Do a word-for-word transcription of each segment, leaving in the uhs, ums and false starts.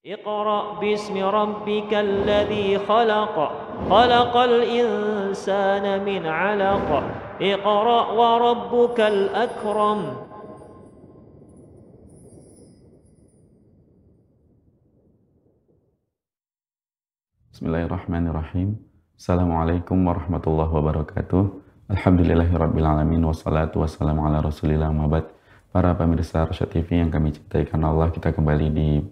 Iqra' bismi rabbikal ladzi khalaq, khalaqal insana min 'alaq. Iqra' wa rabbukal akram. Bismillahirrahmanirrahim. Assalamualaikum warahmatullahi wabarakatuh. Alhamdulillahirabbil alamin wassalatu wassalamu ala rasulillah mabad. Para pemirsa Arsyad T V yang kami cintai karena Allah, kita kembali di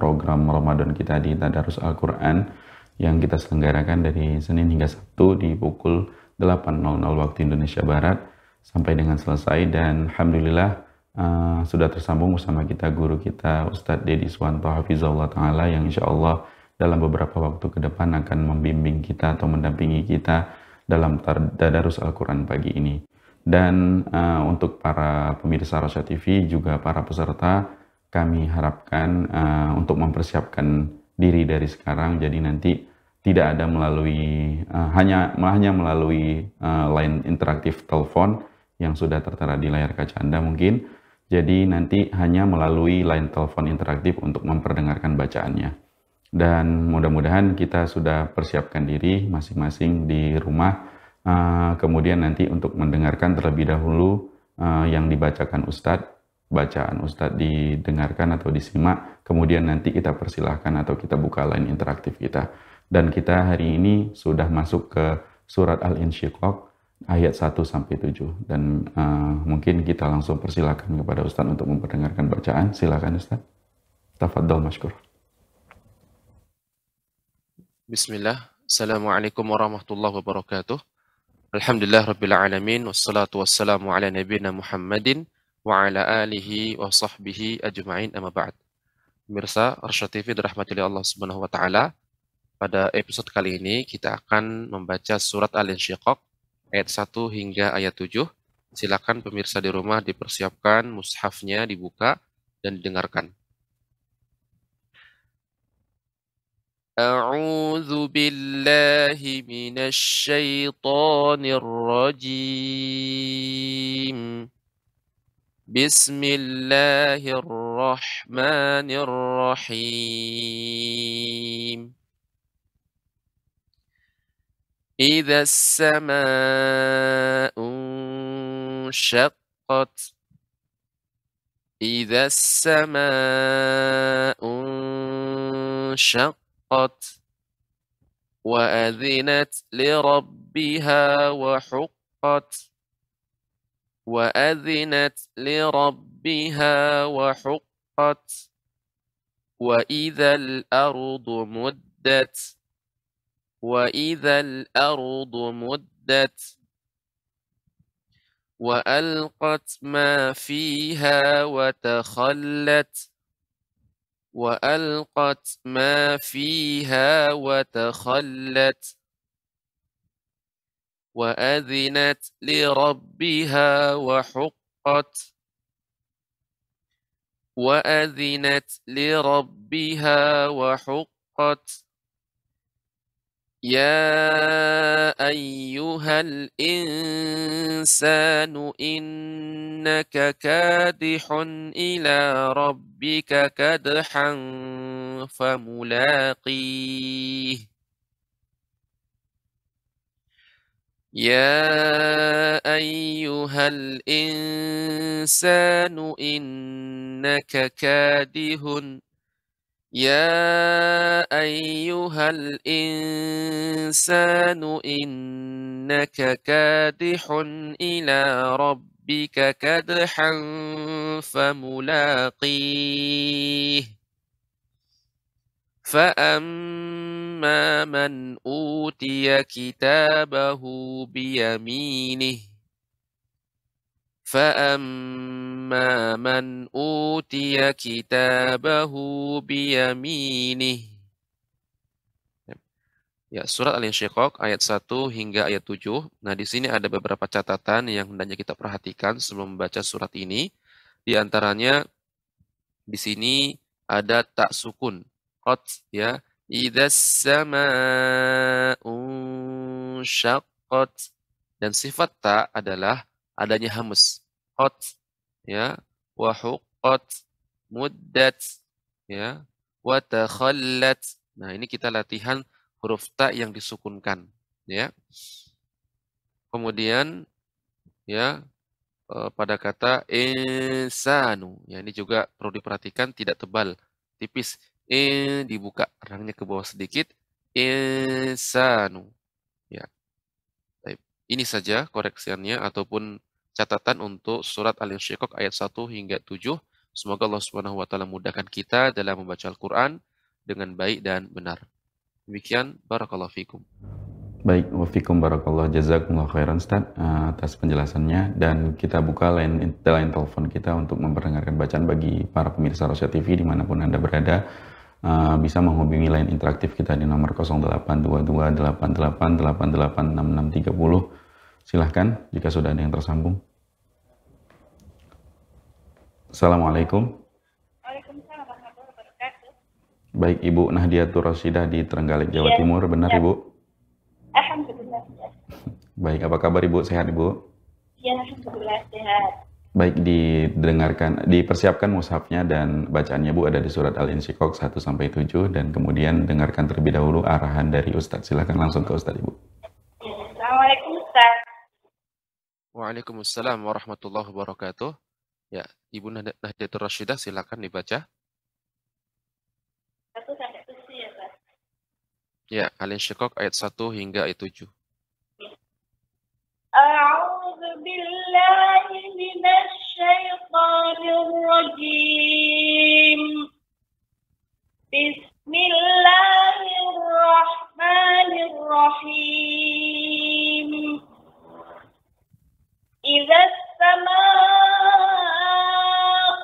program Ramadan kita di Tadarus Al-Quran yang kita selenggarakan dari Senin hingga Sabtu di pukul delapan waktu Indonesia Barat sampai dengan selesai. Dan Alhamdulillah uh, sudah tersambung bersama kita guru kita Ustadz Dedi Suwanto Hafizahullah Ta'ala, yang insya Allah dalam beberapa waktu ke depan akan membimbing kita atau mendampingi kita dalam Tadarus Al-Quran pagi ini. Dan uh, untuk para pemirsa Arsyad T V juga para peserta, kami harapkan uh, untuk mempersiapkan diri dari sekarang, jadi nanti tidak ada melalui uh, hanya hanya melalui uh, line interaktif telepon yang sudah tertera di layar kaca Anda mungkin. Jadi nanti hanya melalui line telepon interaktif untuk memperdengarkan bacaannya. Dan mudah-mudahan kita sudah persiapkan diri masing-masing di rumah, uh, kemudian nanti untuk mendengarkan terlebih dahulu uh, yang dibacakan Ustadz. Bacaan Ustadz didengarkan atau disimak, kemudian nanti kita persilahkan atau kita buka line interaktif kita. Dan kita hari ini sudah masuk ke surat Al-Insyiqaq ayat satu sampai tujuh. Dan uh, mungkin kita langsung persilahkan kepada Ustadz untuk memperdengarkan bacaan. Silakan Ustadz. Tafadhol masykur. Bismillah. Assalamualaikum warahmatullahi wabarakatuh. Alhamdulillah rabbil alamin. Wassalatu wassalamu ala nabiyina Muhammadin wa ala alihi wa sahbihi ajma'in, amma ba'd. Pemirsa Arsyad T V dirahmati oleh Allah Subhanahu wa taala, pada episode kali ini kita akan membaca surat Al-Insyiqaq ayat satu hingga ayat tujuh. Silakan pemirsa di rumah dipersiapkan mushafnya, dibuka dan didengarkan. A'udzu billahi minasy syaithanir rajim. Bismillahirrahmanirrahim. Idza as-samaa'u shaqqat. Idza as-samaa'u shaqqat. Wa adzinat li rabbiha wa huqqat. وَأَذِنَتْ لِرَبِّهَا وَحُقَّتْ وَإِذَا الْأَرْضُ مُدَّتْ وَإِذَا الْأَرْضُ مُدَّتْ وَأَلْقَتْ مَا فِيهَا وَتَخَلَّتْ وَأَلْقَتْ مَا فِيهَا وَتَخَلَّتْ وَأَذِنَتْ لِرَبِّهَا وَحُقَّتْ وَأَذِنَتْ لِرَبِّهَا وَحُقَّتْ يَا أَيُّهَا الْإِنسَانُ إِنَّكَ كَادِحٌ إِلَى رَبِّكَ كَدْحًا فَمُلَاقِيهِ يَا أَيُّهَا الْإِنسَانُ إِنَّكَ كَادِحٌ يَا أَيُّهَا الْإِنسَانُ إِنَّكَ كَادِحٌ إِلَى رَبِّكَ كَدْحًا فَمُلَاقِيهِ فَأَمَّا فأما من أوتي كتابه بيمينه فأما من أوتي كتابه بيمينه. Ya, surat Al-Insyiqaq ayat satu hingga ayat tujuh. Nah, di sini ada beberapa catatan yang hendaknya kita perhatikan sebelum membaca surat ini. Di antaranya di sini ada tak sukun, qad, ya. Idza as-samaa'u syaqqat, dan sifat ta adalah adanya hamas, qat, ya, wa huqqat, muddat, ya, wa takhallat. Nah, ini kita latihan huruf ta yang disukunkan, ya. Kemudian ya pada kata insanu, ya ini juga perlu diperhatikan tidak tebal, tipis. In dibuka rahangnya ke bawah sedikit, insanu. Ya. Ini saja koreksiannya ataupun catatan untuk surat Al-Insyiqaq ayat satu hingga tujuh. Semoga Allah Subhanahu wa taala mudahkan kita dalam membaca Al-Qur'an dengan baik dan benar. Demikian, barakallahu fikum. Baik, wa fikum barakallah, jazakumullah khairan Ustaz atas penjelasannya, dan kita buka line, line telepon kita untuk memperdengarkan bacaan bagi para pemirsa Rosya T V dimanapun Anda berada. Uh, bisa menghubungi line interaktif kita di nomor nol delapan dua dua delapan delapan delapan delapan enam enam tiga nol. Silahkan jika sudah ada yang tersambung. Assalamualaikum. Waalaikumsalam warahmatullahi wabarakatuh. Baik, Ibu Nahdiatur Rosidah di Trenggalek, Jawa ya. Timur, benar ya. Ibu? Alhamdulillah. Baik, apa kabar Ibu? Sehat Ibu? Ya, alhamdulillah sehat. Baik, didengarkan, dipersiapkan mushafnya dan bacaannya Bu ada di surat Al-Insyiqaq satu sampai tujuh, dan kemudian dengarkan terlebih dahulu arahan dari Ustadz. Silahkan langsung ke Ustadz Ibu. Assalamualaikum Ustaz. Waalaikumsalam warahmatullahi wabarakatuh. Ya, Ibu Nahdiatur Rasyidah silakan dibaca. satu sampai tujuh ya, Ustaz. Ya, Al-Insyiqaq ayat satu hingga ayat tujuh. أعوذ بالله من الشيطان الرجيم بسم الله الرحمن الرحيم إذا السماء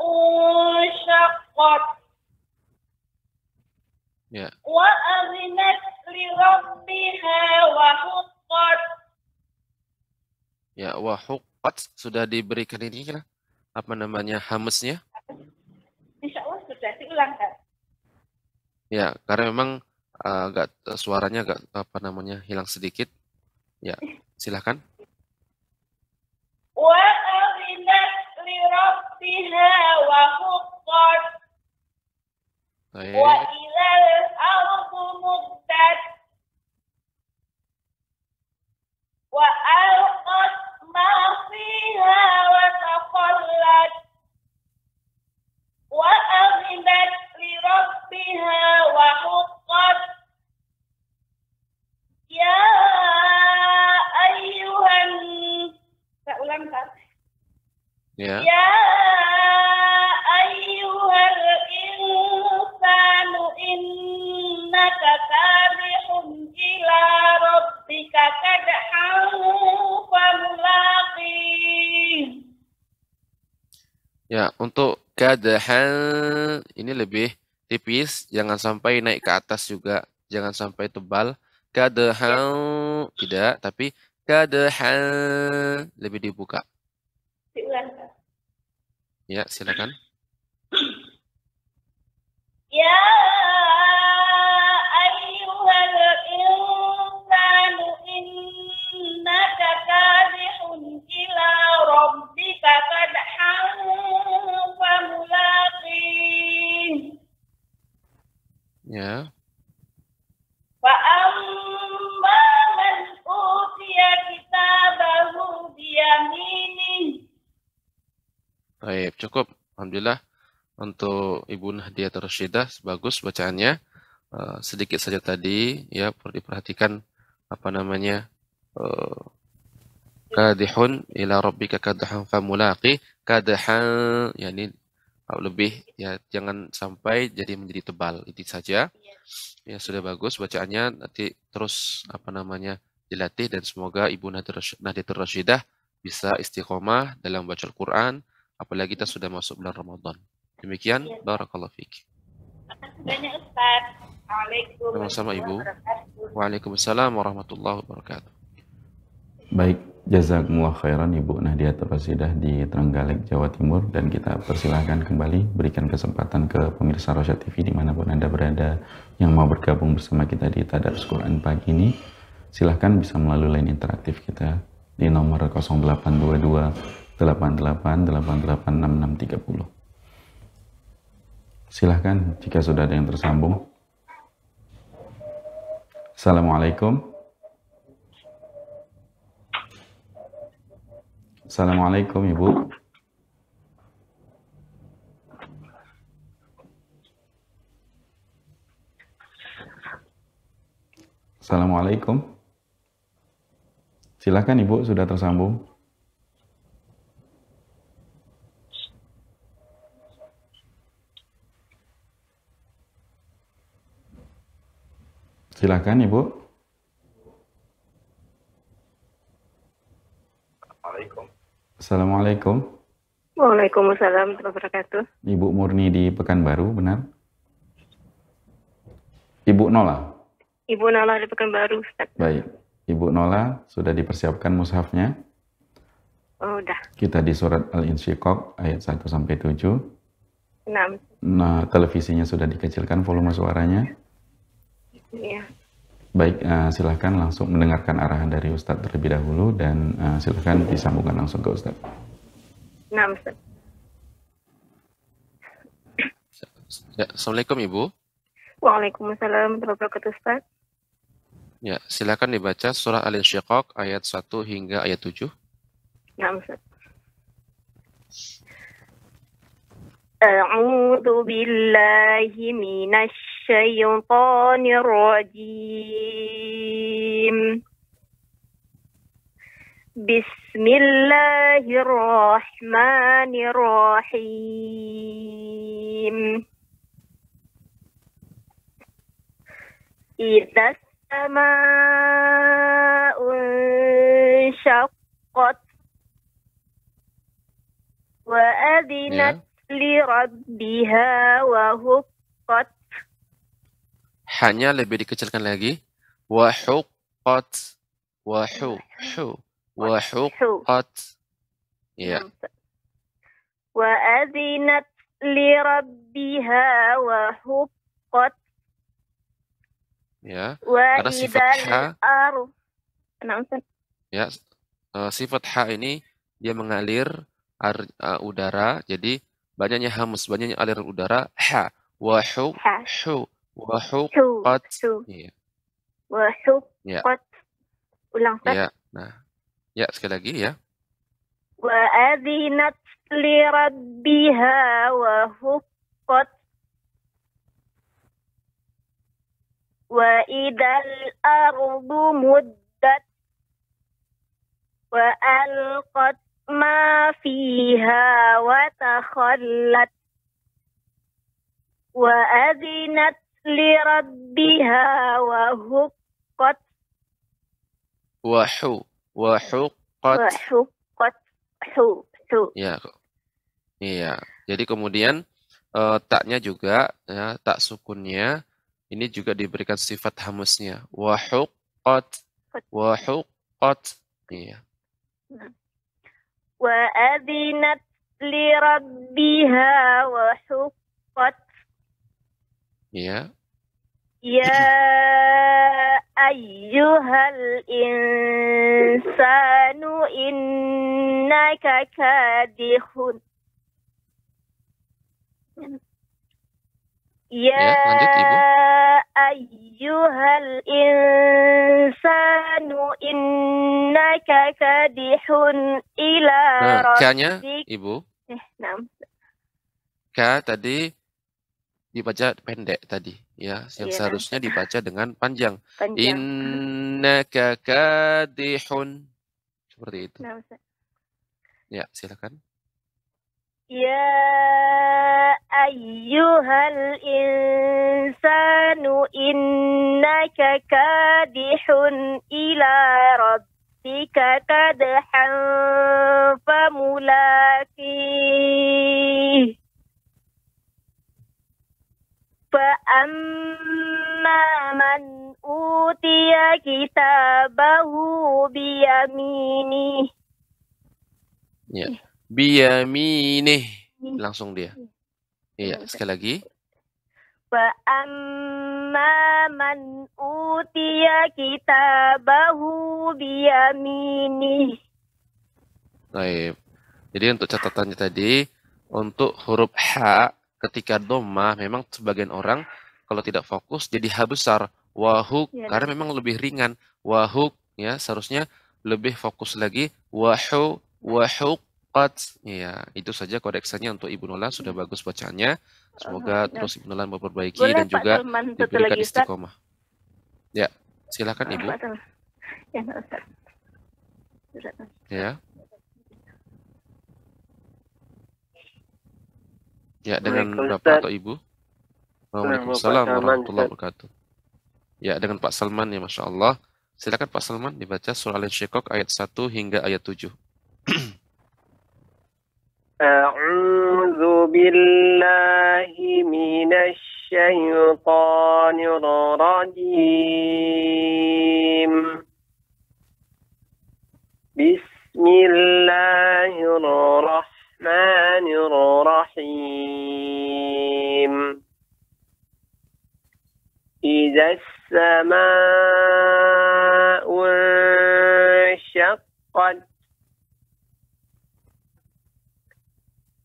انشقت yeah. وأذنت لربها وحقت. Ya, wahuqat sudah diberikan ini lah. Apa namanya hamesnya? Insya Allah sudah diulang kan? Ya, karena memang uh, agak suaranya agak apa namanya hilang sedikit. Ya, silahkan. Wa arinat li rabbiha wahuqat. Wa ilal ardu muddat. Wa alqat ما فيها وتخلت وأذنت لربها وحقت يا أيها yeah. يا أيها الإنسان إنك كادح إلى ربك كدحا Ya, untuk kadahan ini lebih tipis, jangan sampai naik ke atas juga, jangan sampai tebal. Kadahan tidak, tapi kadahan lebih dibuka. Ya, silakan. Ya ayyuhal insanu innaka kadihun ila rabbika kadhan. Ya. Wa amma man utiya kitabahu biyaminihi. Baik, cukup. Alhamdulillah untuk Ibu Nahdiatur Rasyidah bagus bacaannya. Uh, sedikit saja tadi ya perlu diperhatikan apa namanya? Uh, kadihun ila rabbika kadhan famulaqi. Kadhan yakni lebih ya, jangan sampai jadi menjadi tebal, itu saja ya. Sudah bagus bacaannya, nanti terus apa namanya dilatih, dan semoga Ibu Nahdiatur Rasyidah bisa istiqomah dalam baca Al-Quran, apalagi kita sudah masuk bulan Ramadan. Demikian ya. Barakallahu fiik. Banyak Ustaz. Waalaikumsalam. Sama-sama Ibu. Waalaikumsalam warahmatullahi wabarakatuh. Baik, jazakumullah khairan Ibu Nahdiatur Rasyidah di Trenggalek, Jawa Timur, dan kita persilahkan kembali berikan kesempatan ke pemirsa Rosya T V dimanapun Anda berada yang mau bergabung bersama kita di Tadarus Quran pagi ini. Silahkan bisa melalui line interaktif kita di nomor nol delapan dua dua delapan delapan delapan delapan enam enam tiga nol. Silahkan jika sudah ada yang tersambung. Assalamualaikum. Assalamualaikum Ibu. Assalamualaikum. Silahkan Ibu, sudah tersambung. Silakan Ibu. Assalamualaikum. Assalamualaikum. Waalaikumsalam warahmatullahi wabarakatuh. Ibu Murni di Pekanbaru, benar? Ibu Nola. Ibu Nola di Pekanbaru, Ustaz. Baik. Ibu Nola, sudah dipersiapkan mushafnya? Oh, udah. Kita di surat Al-Insyiqaq ayat satu sampai tujuh. enam. Nah, televisinya sudah dikecilkan volume suaranya. Ya. Baik, uh, silahkan langsung mendengarkan arahan dari Ustadz terlebih dahulu dan uh, silahkan disambungkan langsung ke Ustadz. Nah, Ustadz. Assalamualaikum Ibu. Waalaikumsalam warahmatullahi wabarakatuh, Ustadz. Ya, silahkan dibaca surah Al-Insyiqaq ayat satu hingga ayat tujuh. Nah, Ustadz. A'udzu billahi minasy الشيطان الرجيم بسم الله الرحمن الرحيم إذا السماء انشقت وأذنت لربها وهقت. Hanya lebih dikecilkan lagi. Wahuqat, wahu, wahuqat. Ya. Wa adzinat li rabbiha wahuqat. Ya. Karena sifat ha. Ya. Sifat ha ini dia mengalir ar, uh, udara. Jadi banyaknya hamus, banyaknya aliran udara. Ha. Wahu, hu. Wahuqat. Iya. Wahuqat. Ulang Ustaz. Ya. Nah. Ya, sekali lagi ya. Wa adzinat li rabbiha wahuqat. Wa idal ardu muddat. Wa alqat ma fiha wa takhallat. Wa adzinat li rabbiha wa huqqat. Wahu wa huqqat. Wa huqqat. Hu hu. Ya. Iya. Jadi kemudian uh, taknya juga ya, tak sukunnya ini juga diberikan sifat hamusnya. Wa huqqat. Wa huqqat. Iya. Wa adzinat li rabbiha wa huqqat. Ya. Ya ayyuhal insanu innaka kadihun. Ya, ya ayyuhal insanu innaka kadihun ila nah, rabbika. Ibu. Eh, enam. Ka tadi dibaca pendek tadi ya, yang yeah. seharusnya dibaca dengan panjang, panjang. Innaka kadihun, seperti itu. Nah, ya, silakan. Ya ayyuhal insanu innaka kadihun ila rabbika kadhan famulaqih. فَأَمَّا مَنْ أُوتِيَ كِتَابَهُ بِيَمِينِهِ. Ya, biyaminih langsung dia. Iya, sekali lagi. فَأَمَّا مَنْ أُوتِيَ كِتَابَهُ بِيَمِينِهِ. Baik. Jadi untuk catatannya tadi untuk huruf H ketika dhamma memang sebagian orang kalau tidak fokus jadi ha besar wahuk ya, karena memang lebih ringan wahuk ya, seharusnya lebih fokus lagi wahu wahuqat ya. Itu saja koreksinya untuk Ibu Nolan, sudah bagus bacaannya. Semoga uh, terus Ibu Nolan memperbaiki boleh, dan Pak juga Salman, diberikan istiqomah. Ya, silakan Ibu. Ya, Ustaz. Ya. Ya, dengan Bapak atau Ibu? Waalaikumsalam warahmatullahi wabarakatuh. Ya, dengan Pak Salman ya, Masya Allah. Silakan Pak Salman dibaca surah Al-Insyiqaq ayat satu hingga ayat tujuh. A'udzu billahi minasy syaithanir rajim. Bismillahirrahmanirrahim. Idza as-samaa'u inshaqqat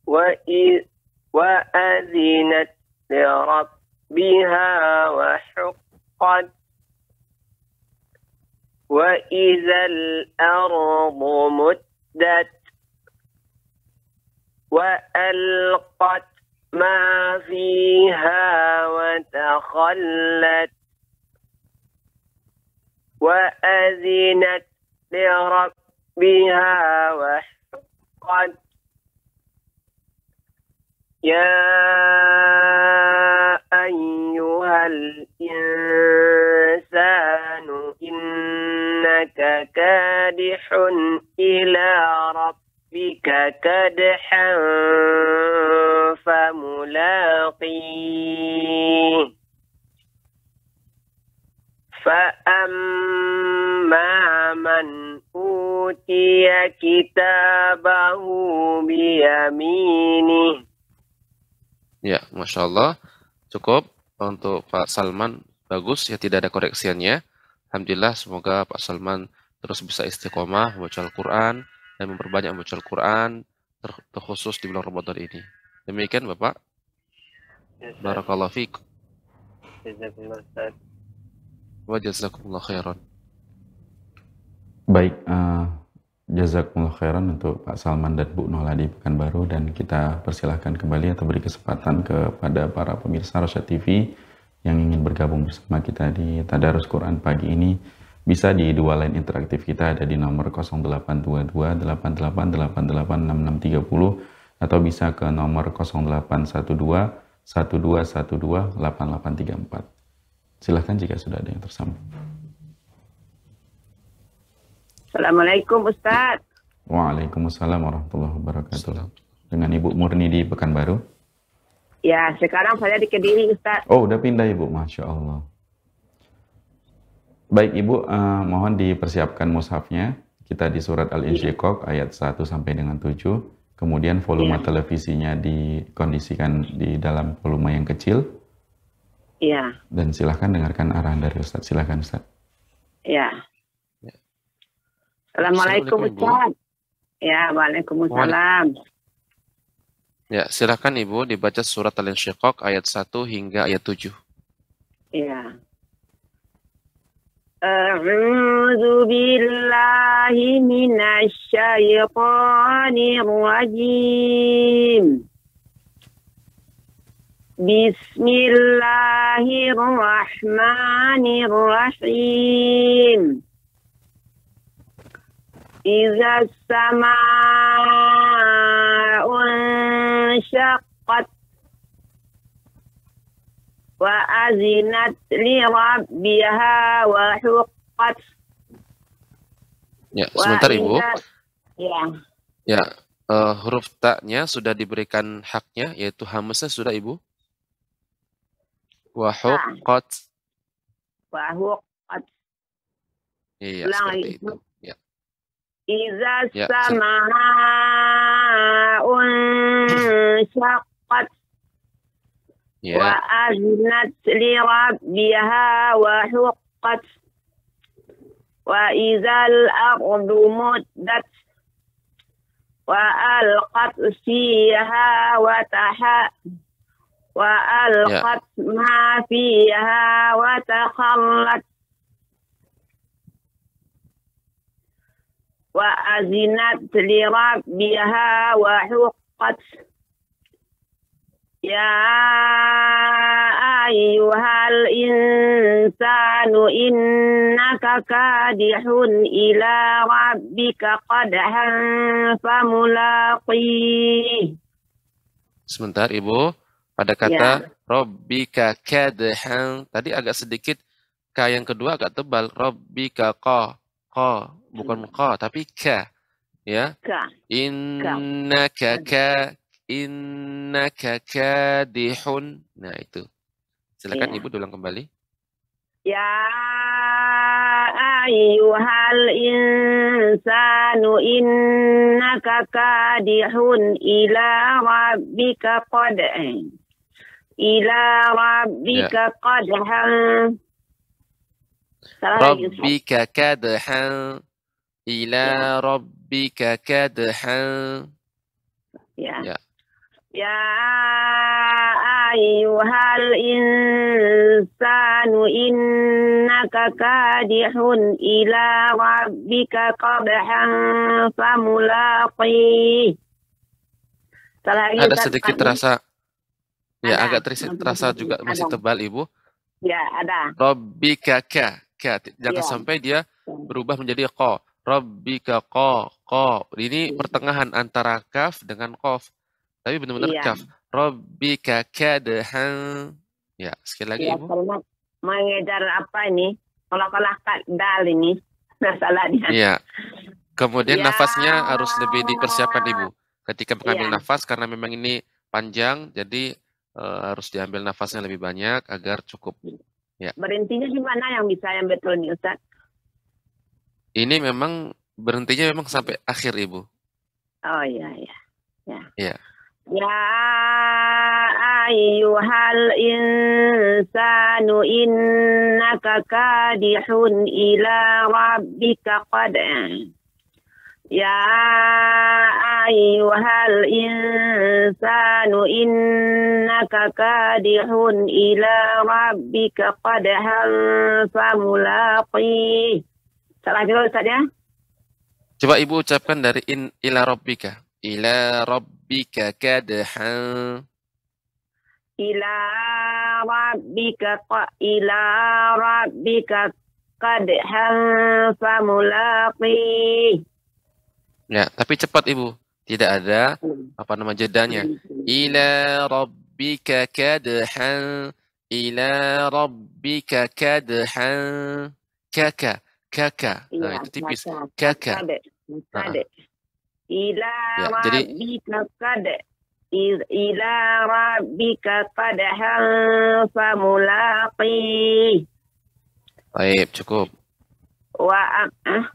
wa adzinat li rabbiha wa huqqat wa idzal ardu muddat wa alqat ma fiha wa takhallat wa azinat li rabbiha wa huqqat ya ayyuhal insanu innaka kadihun ila rabbika kadhan famulaqih fa amma man utiya kitabahu biyaminih. Ya, Masya Allah. Cukup untuk Pak Salman. Bagus, ya tidak ada koreksiannya. Alhamdulillah, semoga Pak Salman terus bisa istiqomah membaca Al-Quran dan memperbanyak membaca Al-Quran, ter terkhusus di bulan Ramadan ini. Demikian, Bapak. Barakallahu fiikum. Wa jazakumullah khairan. Baik, uh, jazakumullah khairan untuk Pak Salman dan Bu Nola di Pekanbaru, dan kita persilahkan kembali atau beri kesempatan kepada para pemirsa Rosyad T V yang ingin bergabung bersama kita di Tadarus Quran pagi ini bisa di dua line interaktif kita, ada di nomor nol delapan dua dua delapan delapan delapan delapan enam enam tiga nol atau bisa ke nomor nol delapan satu dua satu dua satu dua delapan delapan tiga empat. Silahkan jika sudah ada yang tersambung. Assalamualaikum Ustaz. Waalaikumsalam warahmatullahi wabarakatuh. Dengan Ibu Murni di Pekanbaru. Ya, sekarang saya di Kediri, Ustaz. Oh, udah pindah Ibu, Masya Allah. Baik Ibu, eh, mohon dipersiapkan mushafnya. Kita di surat Al-Insyiqaq ayat satu sampai dengan tujuh. Kemudian volume ya, televisinya dikondisikan di dalam volume yang kecil. Iya. Dan silahkan dengarkan arahan dari Ustaz. Silahkan Ustaz. Iya. Ya. Assalamualaikum Ustaz. Ya, waalaikumsalam. Ya, silakan Ibu dibaca surat Al-Insyiqaq ayat satu hingga ayat tujuh. Ya. A'udzu billahi minasy syaithanir rajim. Bismillahirrahmanirrahim. Idza as-samaa'u inshaqqat wa azinat li rabbiha wa huqqat. Ya, sebentar Ibu. Ya. Ya, uh, huruf ta-nya sudah diberikan haknya, yaitu hamzah sudah Ibu. Wa huqqat. Wa huqqat. Iya, seperti itu. Ya. Iza ya, sama'un syaqqat ya, wa aznat li rabbiha wa huqqat wa izal ardu muddat wa alqat siha wa taha wa alqat ma fiha wa takhallat wa azinat li rabbiha wa huqqat. Ya ayyuhal insanu innaka kadihun ila rabbika qadahan famulaqih. Sebentar Ibu, pada kata ya. Rabbika kadhan tadi agak sedikit ka yang kedua agak tebal. Rabbika qa qa bukan qa tapi ka ya. Ka. Innaka ka innaka kadihun. Nah itu. Silakan ya. Ibu ulang kembali. Ya ayyuhal insanu innaka kadihun ila rabbika qad'an. Ila rabbika ya. Qad'an. Rabbika kad'an. Ila ya. Rabbika kad'an. Ya. Ya. Ya ayyuhal insanu innaka kadihun ila rabbika qadhan famulaqih. Ada sedikit terasa, ya ada. Agak terasa, terasa juga masih tebal Ibu. Ya ada. Rabbika ka, ka. Jangan ya. Sampai dia berubah menjadi ko. Rabbika ko, ko. Ini pertengahan antara kaf dengan kof. Tapi benar-benar ya. Kaf. Rabbika kadhan. Ya, sekali lagi ya, Ibu. Mengejar apa ini? Kalau-kalau dal ini masalahnya. Iya. Kemudian ya. Nafasnya harus lebih dipersiapkan Ibu. Ketika mengambil ya. Nafas karena memang ini panjang, jadi uh, harus diambil nafasnya lebih banyak agar cukup. Ya. Berhentinya di mana yang bisa yang betul nih Ustaz? Ini memang berhentinya memang sampai akhir Ibu. Oh iya iya. Ya. Ya. Ya ayyuhal insanu innaka kadihun ila rabbika qad'an. Ya ayyuhal insanu innaka kadihun ila rabbika qad'an famulaqih. Salah dulu Ustaz ya. Coba Ibu ucapkan dari in ila rabbika. Ila rabbika kadhan. Ila rabbika qa ila rabbika kadhan famulaqih. Ya, tapi cepat Ibu. Tidak ada apa nama jedanya. Ila rabbika kadhan. Ila rabbika kadhan. Kaka, kaka. Nah, itu tipis. Kaka. Nah. Ila ya, rabbika qad ila rabbika qad hal famulaqi. Baik, cukup. Wa ah,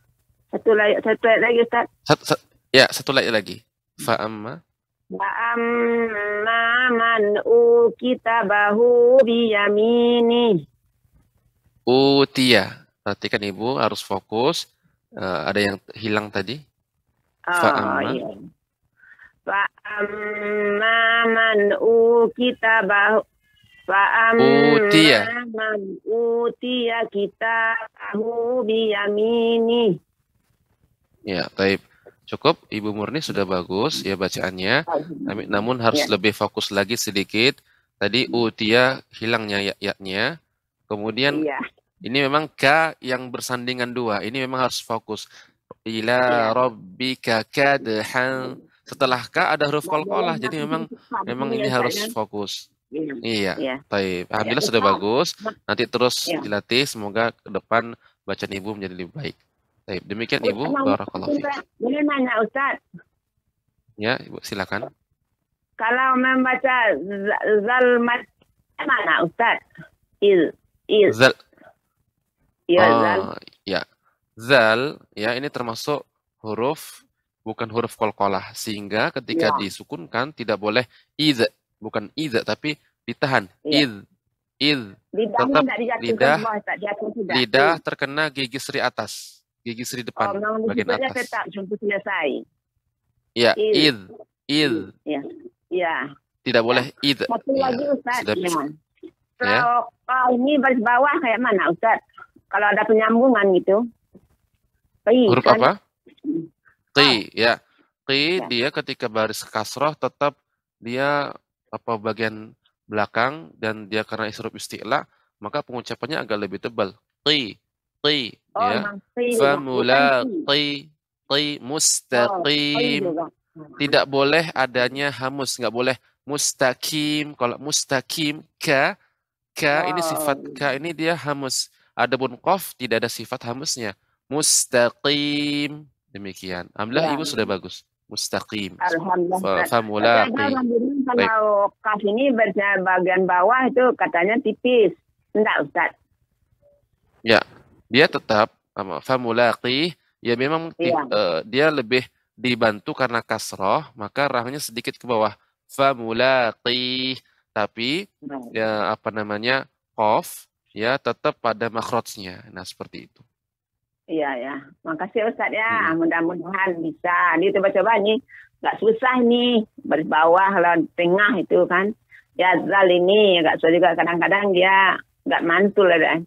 satu lagi satu lagi Ustaz. Satu, satu, ya, satu lagi lagi. Fa amma wa amma man ukitabahu bi yamini. Utiya. Perhatikan Ibu harus fokus. Uh, ada yang hilang tadi. Fa'amma man ukitabahu fa'amma man utiya kitabahu biyamini. Ya, baik. Cukup Ibu Murni sudah bagus ya bacaannya. Namun harus ya. Lebih fokus lagi sedikit. Tadi utiya hilangnya ya-nya. Kemudian ya. Ini memang ka yang bersandingan dua. Ini memang harus fokus. Ila rabbika kadhan. Setelah ka ada huruf qalqalah. Jadi memang memang ini harus fokus. Iya. Ya. Baik. Alhamdulillah ya. Sudah bagus. Nanti terus ya. Dilatih. Semoga ke depan bacaan Ibu menjadi lebih baik. Baik. Demikian Ibu. Barakallahu fiik. Boleh nanya Ustaz? Ya, Ibu silakan. Kalau membaca zalmat mana Ustaz? Il il. Zal. Ya, oh, zal. Ya. Zal, ya ini termasuk huruf, bukan huruf qalqalah. Sehingga ketika ya. Disukunkan tidak boleh idh, bukan idh, tapi ditahan. Ya. Idh, idh. Tetap lidah, bawah, lidah terkena gigi seri atas, gigi seri depan, oh, bagian atas. Tetap, selesai. Ya, idh, idh. Ya. Ya. Tidak boleh id. Satu ya. Lagi Ustaz. Ya. Kalau ya. Ini baris bawah kayak mana Ustaz? Kalau ada penyambungan gitu. Ti, huruf kan? Apa? Ti, ya. Ti ya. Dia ketika baris kasroh tetap dia apa bagian belakang dan dia karena isruf isti'la maka pengucapannya agak lebih tebal. Ti, ti, oh, ya. Famula ti, ti mustaqim. Oh, tidak boleh adanya hamus, nggak boleh mustaqim. Kalau mustaqim ka, ka ini sifat ka ini dia hamus. Adapun qaf tidak ada sifat hamusnya. Mustaqim demikian. Alhamdulillah ya. Ibu sudah bagus. Mustaqim. Alhamdulillah. Famula. Kalau qaf ini bagian bawah itu katanya tipis. Enggak Ustaz. Ya, dia tetap famulaqi. Ya memang ya. Uh, dia lebih dibantu karena kasroh, maka rahnya sedikit ke bawah. Famulaqi. Tapi ya apa namanya qaf ya tetap pada makhrajnya. Nah seperti itu. Iya ya. Makasih Ustaz ya. Hmm. Mudah-mudahan bisa. Ini coba-coba nih. Gak susah nih. Baris bawah kalau tengah itu kan. Ya zal ini agak susah juga kadang-kadang dia nggak mantul ada.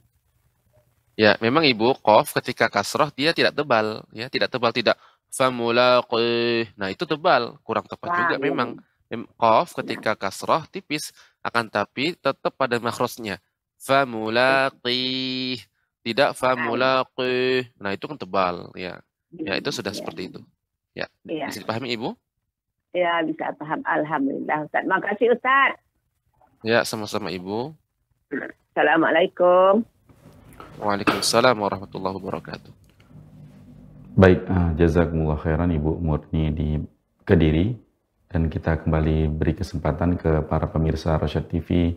Ya memang ibu qaf ketika kasroh dia tidak tebal ya tidak tebal tidak. Famulaqi. Nah, itu tebal, kurang tepat nah, juga ya. Memang. Qaf ketika kasroh tipis akan tapi tetap pada makhrajnya. Famulaqi. Tidak famulaqi. Nah, itu kan tebal, ya. Ya, itu sudah ya. Seperti itu. Ya, ya. Bisa dipahami, Ibu? Ya, bisa paham. Alhamdulillah, Ustaz. Makasih, Ustaz. Ya, sama-sama, Ibu. Assalamualaikum. Waalaikumsalam warahmatullahi wabarakatuh. Baik, jazakumullah khairan Ibu Murni di Kediri, dan kita kembali beri kesempatan ke para pemirsa Rosyad T V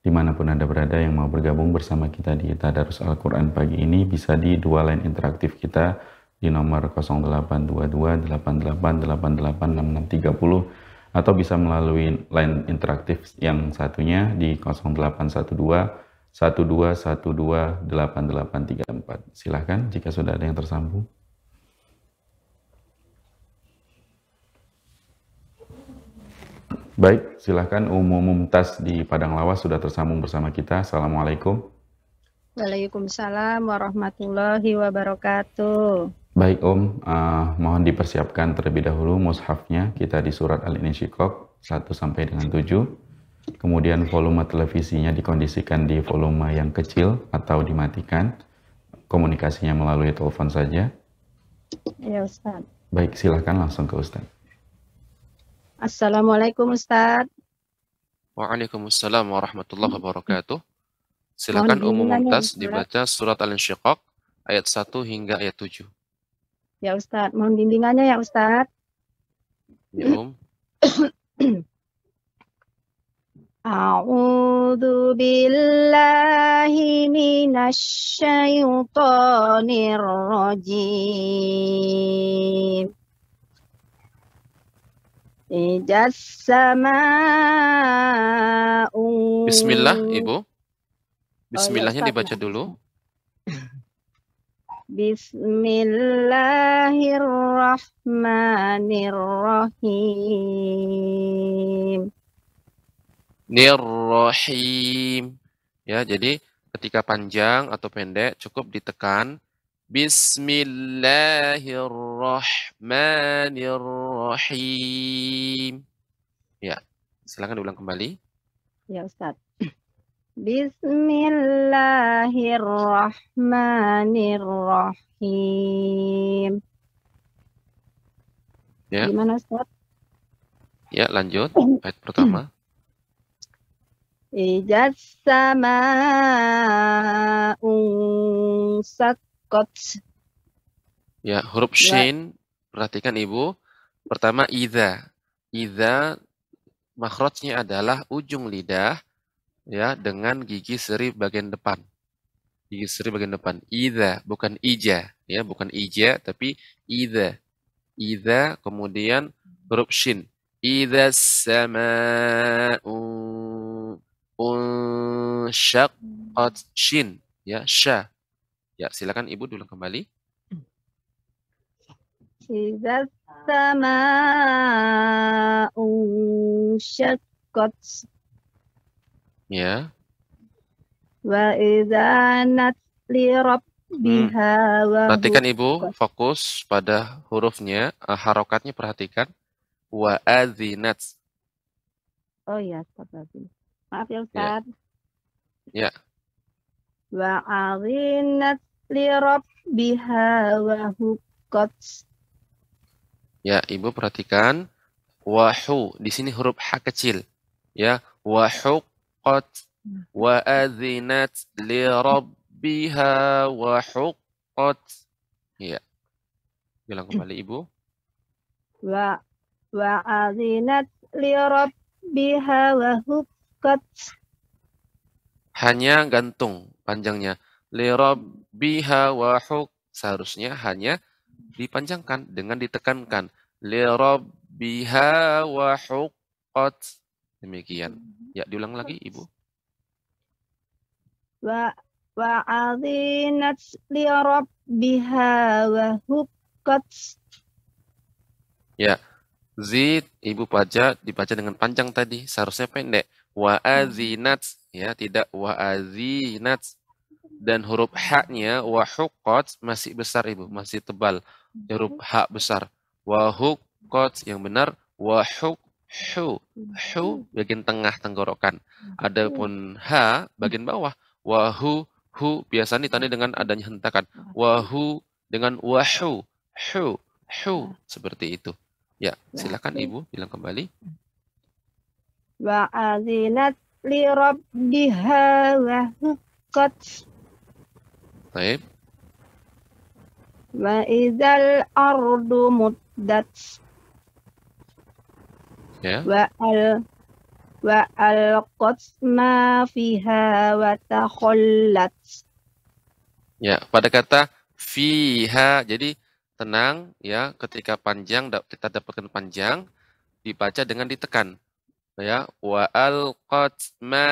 dimanapun Anda berada yang mau bergabung bersama kita di Tadarus Al-Quran pagi ini bisa di dua line interaktif kita di nomor nol delapan dua dua delapan delapan delapan delapan delapan enam enam tiga nol atau bisa melalui line interaktif yang satunya di nol delapan satu dua satu dua satu dua delapan delapan tiga empat. Silahkan jika sudah ada yang tersambung. Baik, silahkan Umu Mumtaz di Padang Lawas sudah tersambung bersama kita. Assalamualaikum. Waalaikumsalam warahmatullahi wabarakatuh. Baik Om, uh, mohon dipersiapkan terlebih dahulu mushafnya. Kita di surat Al-Insyikok satu sampai dengan tujuh. Kemudian volume televisinya dikondisikan di volume yang kecil atau dimatikan. Komunikasinya melalui telepon saja. Ya Ustaz. Baik, silahkan langsung ke Ustaz. Assalamualaikum Ustaz. Waalaikumsalam warahmatullahi wabarakatuh. Silakan Umu Mumtaz dibaca surat Al-Insyiqaq ayat satu hingga ayat tujuh. Ya Ustaz, mohon bimbingannya ya Ustaz. Ya Om. A'udzu billahi minasy syaithanir rajim. Bismillah, Ibu. Bismillahnya dibaca dulu. Bismillahirrahmanirrahim. Nirrahim. Ya, jadi ketika panjang atau pendek cukup ditekan. Bismillahirrahmanirrahim. Ya, silakan diulang kembali. Ya, Ustaz. Bismillahirrahmanirrahim. Ya. Gimana, Ustaz? Ya, lanjut. Ayat pertama. Ijassama'un sat Kots. Ya, huruf ya. Shin, perhatikan Ibu. Pertama, idza. Idza, makhrajnya adalah ujung lidah ya dengan gigi seri bagian depan. Gigi seri bagian depan. Idza, bukan ija. Ya, bukan ija, tapi idza. Idza, kemudian huruf shin. Idza sama'u unshaqqat shin. Ya, sya. Ya, silakan Ibu dulu kembali. Idzas samaa'u syaqqat. Quds. Ya. Wa idza natli rabbiha wa. Perhatikan Ibu, fokus pada hurufnya, uh, harokatnya perhatikan. Wa adzinat. Oh ya, astagfirullah. Maaf ya Ustaz. Ya. Wa adzinat li rabbiha wa huqqat. Ya, Ibu perhatikan wahu, di sini huruf h kecil. Ya, wa huqqat, wa adzinat li rabbiha wa huqqat. Ya. Bilang kembali Ibu. Wa wa adzinat li rabbiha wa huqqat. Hanya gantung panjangnya. Li rabbiha wa huq, seharusnya hanya dipanjangkan dengan ditekankan li rabbiha wa huqqat. Demikian. Ya, diulang lagi Ibu. Wa wa adzinat li rabbiha wa huqqat. Ya. Zid Ibu baca dibaca dengan panjang tadi, seharusnya pendek. Wa adzinat, ya, tidak wa adzinat. Dan huruf h-nya wa huqqat masih besar Ibu, masih tebal. Huruf h besar. Wa huqqat yang benar wa huq hu. Hu bagian tengah tenggorokan. Adapun h bagian bawah. Wa hu hu biasanya ditandai dengan adanya hentakan. Wa hu dengan wa hu hu hu seperti itu. Ya, silakan Ibu bilang kembali. Wa azinat li rabbiha wa huqqat. Baik. Wa idzal ardu muddat. Ya. Wa al wa alqat ma fiha wa takhallat. Ya, pada kata fiha, jadi tenang ya, ketika panjang kita dapatkan panjang dibaca dengan ditekan. Ya, wa alqat ma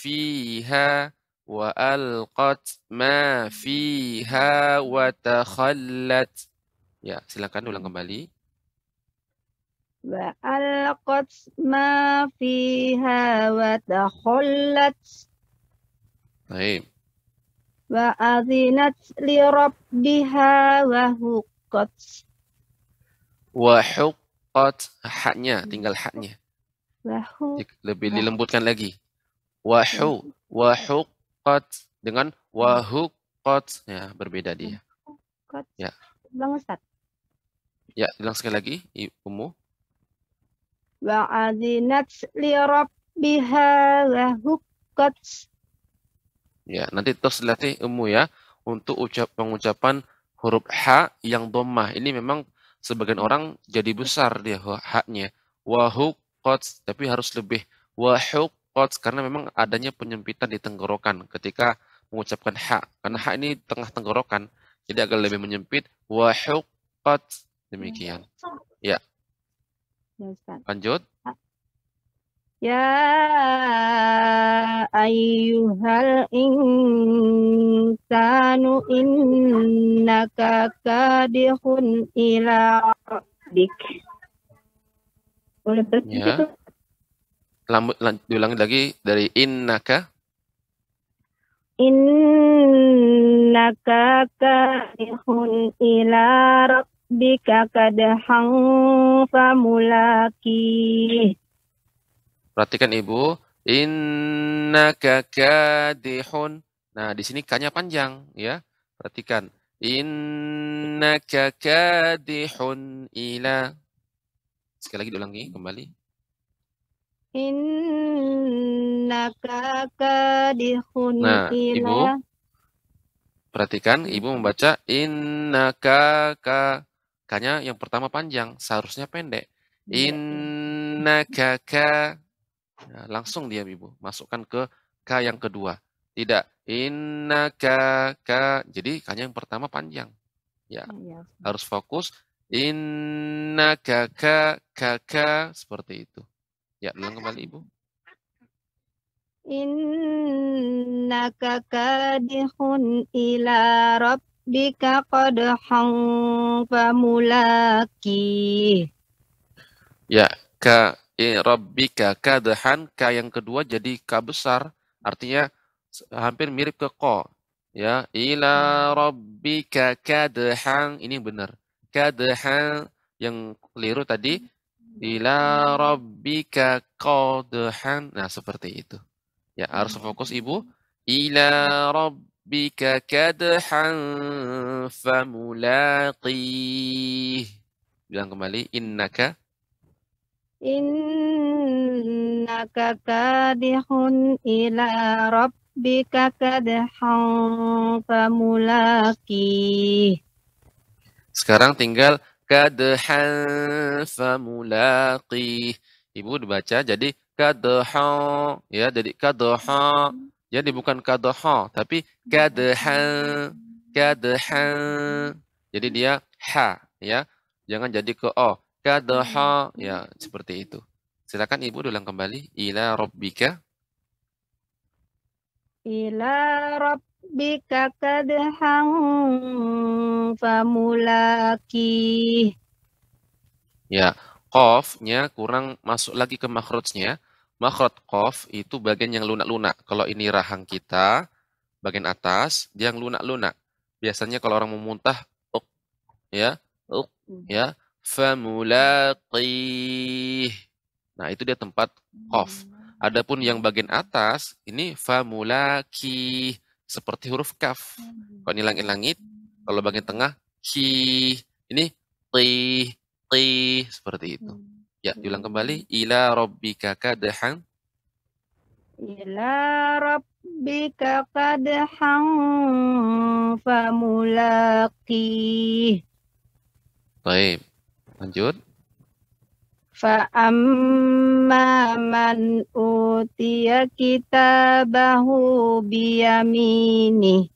fiha. Wa alqat ma fiha wa takhallat. Ya, silakan ulang kembali. Wa alqat ma fiha wa takhallat. Baik. Wa adzinat li rabbiha wa huqqat. Wa huqqat, haknya tinggal haknya. Lebih dilembutkan lagi. Wa hu wa huq dengan wa huqqat, ya berbeda dia. Ya. Bang Ustaz. Ya, ulang sekali lagi Ummu. Wa adzinat li rabbiha wa huqqat. Ya, nanti terus dilatih Ummu ya untuk ucap pengucapan huruf h yang dhammah. Ini memang sebagian orang jadi besar dia h-nya. Wa huqqat, tapi harus lebih wa huq, karena memang adanya penyempitan di tenggorokan ketika mengucapkan h, karena h ini tengah tenggorokan, jadi agak lebih menyempit. Wa huqqat, demikian ya. Lanjut ya ayyuhal insanu innaka kadihun ila rabbik. Boleh begitu. Lambut, diulangi lagi dari innaka. Innaka kadihun ila rabbika kadhan famulaki. Perhatikan Ibu, innaka kadihun. Nah, di sini k-nya panjang ya. Perhatikan, innaka kadihun ila. Sekali lagi diulangi kembali. Innaka kadihun ila. Nah, Ibu perhatikan, Ibu membaca innaka ka, k-nya yang pertama panjang, seharusnya pendek. Innaka ka. Nah, langsung dia Ibu masukkan ke k yang kedua. Tidak innaka ka, jadi k-nya yang pertama panjang. Ya, ya. Harus fokus innaka ka ka ka seperti itu. Ya, ulang kembali Ibu. Innaka kadihun ila rabbika qadhan famulaki. Ya, ka Rabbika kadhan, ka yang kedua jadi ka besar, artinya hampir mirip ke ko. Ya, ila rabbika kadhan, ini benar. Kadhan yang keliru tadi ila rabbika qadhan. Nah, seperti itu. Ya, harus fokus Ibu. Ila rabbika kadhan famulaqih. Bilang kembali innaka innaka kadihun ila rabbika kadhan famulaqih. Sekarang tinggal kadhan famulaqih. Ibu dibaca jadi kadhan, ya, jadi kadhan. Jadi bukan kadhan tapi kadhan, kadhan. Jadi dia ha, ya. Jangan jadi ke o. Kadhan, ya, seperti itu. Silakan Ibu ulang kembali ila rabbika ila rabbika kadhan famulaqih. Ya, qafnya kurang masuk lagi ke makhrajnya. Makhraj qaf itu bagian yang lunak-lunak. Kalau ini rahang kita, bagian atas, dia yang lunak-lunak. Biasanya kalau orang memuntah, uk, ya, uk, ya, famulaqih. Nah, itu dia tempat qaf. Adapun yang bagian atas, ini famulaqih, seperti huruf kaf. Kalau ini langit-langit, kalau bagian tengah, ki, ini ti. Seperti itu. Ya, diulang kembali ila rabbika kadhan ila rabbika kadhan famulaqih. Baik, lanjut. Fa amma man utiya kitabahu biyaminih.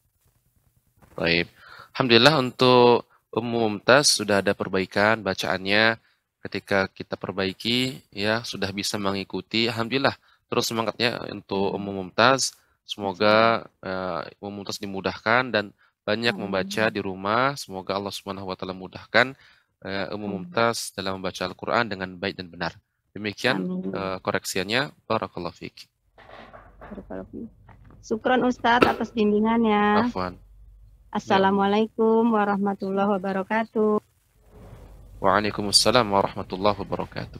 Baik. Alhamdulillah untuk Ummu Mumtaz sudah ada perbaikan bacaannya. Ketika kita perbaiki, ya, sudah bisa mengikuti. Alhamdulillah, terus semangatnya untuk Ummu Mumtaz. Semoga uh, Ummu Mumtaz dimudahkan dan banyak membaca di rumah. Semoga Allah Subhanahu wa Ta'ala mudahkan uh, Ummu Mumtaz dalam membaca Al-Quran dengan baik dan benar. Demikian uh, koreksiannya. Barakallahu fiik. Syukran Ustadz atas bimbingannya. Afwan. Assalamualaikum warahmatullahi wabarakatuh. Waalaikumsalam warahmatullahi wabarakatuh.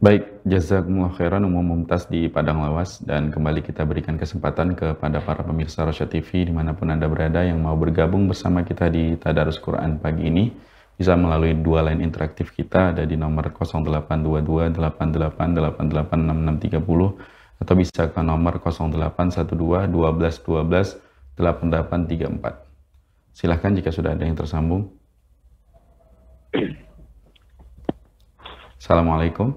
Baik, jazakumullah khairan Ummu Mumtaz di Padang Lawas. Dan kembali kita berikan kesempatan kepada para pemirsa Rasya T V dimanapun Anda berada yang mau bergabung bersama kita di Tadarus Quran pagi ini, bisa melalui dua line interaktif kita, ada di nomor nol delapan dua dua delapan delapan delapan delapan delapan enam enam tiga nol atau bisa ke nomor nol delapan satu dua satu dua satu dua delapan delapan tiga empat. Silahkan jika sudah ada yang tersambung. Assalamualaikum.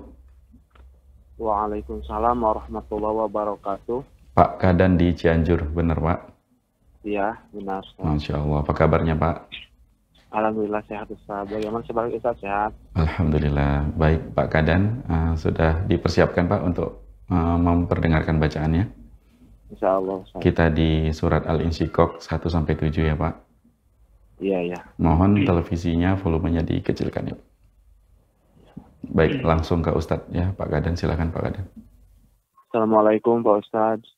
Waalaikumsalam warahmatullahi wabarakatuh. Pak Kadan di Cianjur, benar Pak? Iya, benar. Masya Allah, apa kabarnya Pak? Alhamdulillah sehat Ustaz. Bagaimana sebagai Ustaz sehat? Alhamdulillah, baik Pak Kadan. Uh, sudah dipersiapkan Pak untuk uh, memperdengarkan bacaannya? Insya Allah, Ustaz. Kita di surat Al-Insyiqaq satu sampai tujuh ya Pak? Iya, ya. Mohon televisinya volumenya dikecilkan ya. Baik, langsung ke Ustadz ya Pak Kadan, silakan Pak Kadan. Assalamualaikum Pak Ustadz.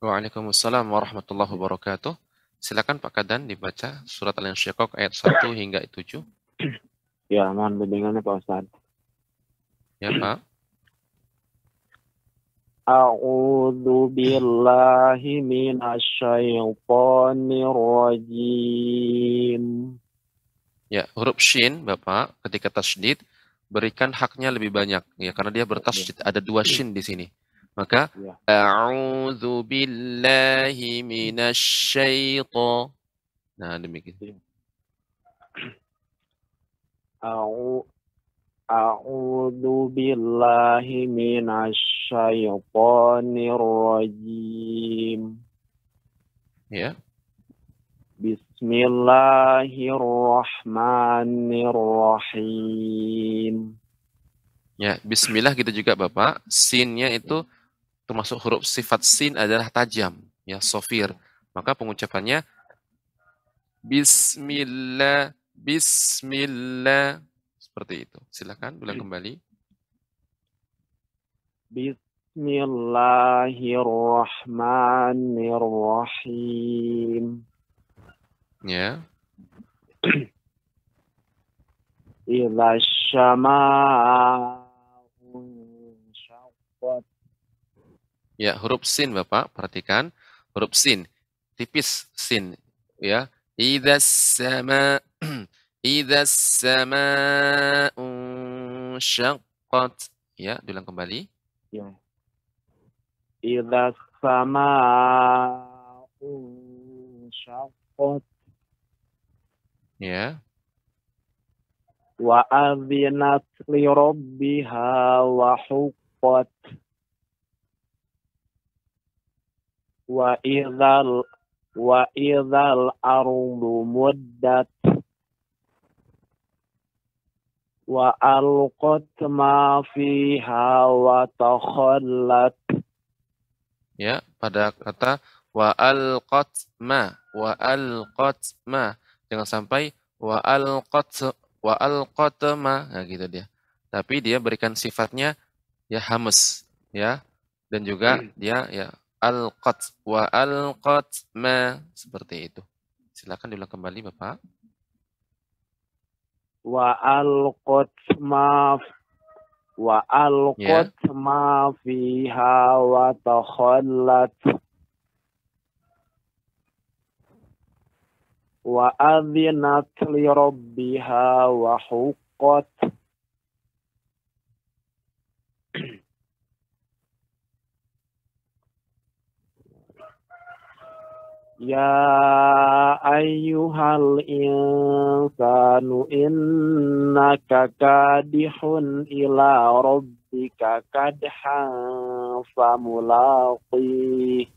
Waalaikumsalam warahmatullahi wabarakatuh. Silakan Pak Kadan dibaca surat Al-Insyiqaq ayat satu hingga tujuh. Ya, mohon bimbingannya Pak Ustadz. Ya Pak. A'udzu billahi minasy syaithanir rajim. Ya, huruf shin Bapak ketika tasydid berikan haknya lebih banyak ya, karena dia bertasydid, ada dua shin di sini. Maka ya. A'udzu billahi minasy syaithan. Nah, demikian. A'u A'udzu billahi minasy syaithanir rajim. Ya. Bismillahirrahmanirrahim. Ya, bismillah gitu juga Bapak. Sinnya itu termasuk huruf sifat sin adalah tajam, ya, sofir. Maka pengucapannya bismillah, bismillah. Seperti itu. Silakan ulang kembali. Bismillahirrahmanirrahim. Ya. Idza syama'u syaqqat. Ya, huruf sin Bapak, perhatikan huruf sin. Tipis sin, ya. Idza sama idza sama'u syaqqat. Ya, diulang kembali. Ya. Idza sama'u syaqqat. Ya. Wa adzinat li rabbiha wa huqqat. Wa idzal wa idzal ardu muddat. Wa alqat ma fiha wa takhallat. Ya, pada kata wa alqat ma, wa alqat ma, jangan sampai wa alqat wa al-qatama, nah gitu dia. Tapi dia berikan sifatnya ya hamas, ya. Dan juga hmm. dia ya al-qat wa al-qatma, seperti itu. Silakan diulang kembali Bapak. Wa al-qatma wa al-qatma fiha wa takhallat. Wa adzinat li rabbiha wa huqqat. Ya ayyuhal insanu innaka kadihun ila rabbika kadhan famulaqih.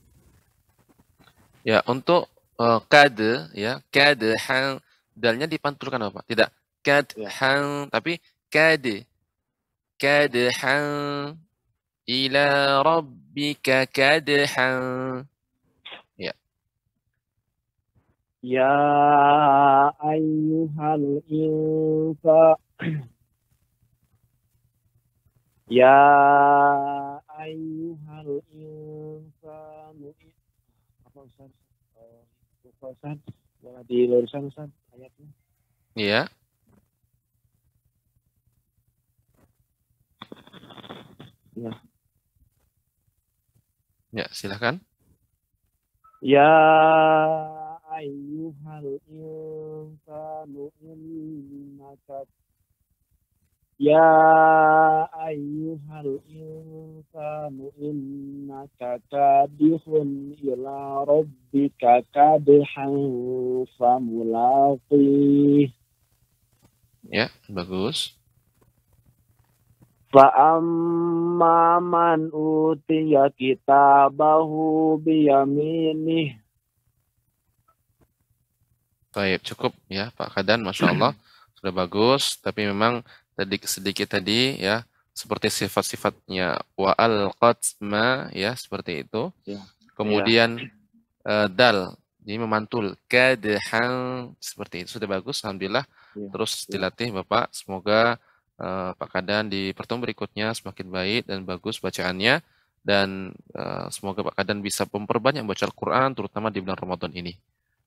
Ya, untuk Uh, kade ya kade hang dalnya dipantulkan apa tidak kad hang tapi kade kade hang ila rabbika kade hang ya ya ayyuhal insa ya ayyuhal insa apa Ustaz? Ustaz, jangan diluruskan Ustaz ayatnya. Iya. Ya. Ya, silakan. Ya ayyuhal insanu innaka Ya ayyuhal insanu innaka kadihun ila rabbika kadihan famulaqih. Ya, bagus. Fa'amma man utiya kitabahu biyaminih. Baik, cukup ya Pak Kadan, Masya Allah. Sudah bagus, tapi memang sedikit-sedikit tadi ya seperti sifat-sifatnya wa al-qatma ya seperti itu ya. Kemudian ya. Uh, dal jadi memantul kadhang seperti itu sudah bagus alhamdulillah ya. Terus ya. Dilatih Bapak semoga uh, Pak Kadan di pertemuan berikutnya semakin baik dan bagus bacaannya dan uh, semoga Pak Kadan bisa memperbanyak baca Al-Qur'an terutama di bulan Ramadan ini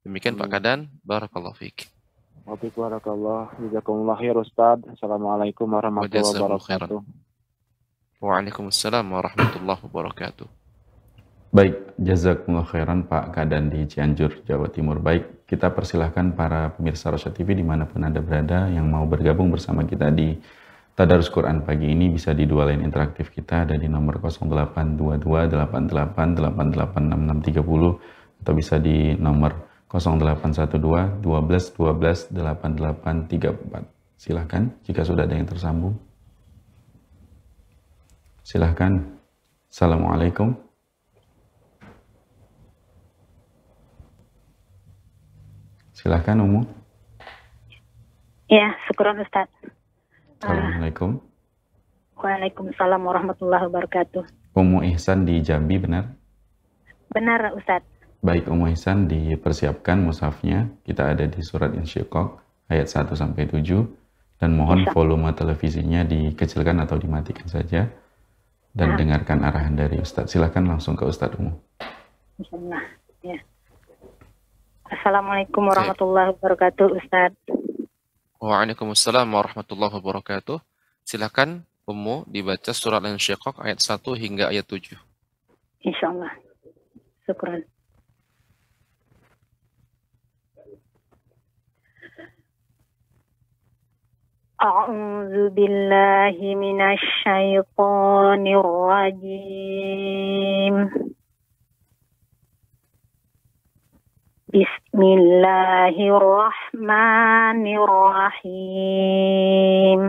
demikian hmm. Pak Kadan barakallahu fiik. Waalaikumsalam warahmatullahi wabarakatuh. Assalamualaikum warahmatullahi wabarakatuh. Waalaikumsalam warahmatullahi wabarakatuh. Baik, jazakumullah khairan Pak Kadan di Cianjur, Jawa Timur. Baik, kita persilahkan para pemirsa Rosyad T V dimanapun Anda berada yang mau bergabung bersama kita di Tadarus Quran pagi ini bisa di dua line interaktif kita ada di nomor nol delapan dua dua delapan delapan delapan delapan enam enam tiga nol atau bisa di nomor nol delapan satu dua satu dua satu dua delapan delapan tiga empat. Silahkan jika sudah ada yang tersambung. Silahkan. Assalamualaikum. Silahkan Umu. Ya, syukuran Ustaz. Assalamualaikum. Waalaikumsalam warahmatullahi wabarakatuh. Umu Ihsan di Jambi benar? Benar Ustaz. Baik Umu Ihsan dipersiapkan mushafnya. Kita ada di surat Insyiqaq ayat satu sampai tujuh dan mohon volume televisinya dikecilkan atau dimatikan saja. dan nah. dengarkan arahan dari Ustadz. Silakan langsung ke Ustadz Umu. Nah, ya. Assalamualaikum warahmatullahi wabarakatuh, Ustadz. Waalaikumsalam warahmatullahi wabarakatuh. Silakan Umu dibaca surat Al-Insyiqaq ayat satu hingga ayat tujuh. Insyaallah. Syukran. أعوذ بالله من الشيطان الرجيم بسم الله الرحمن الرحيم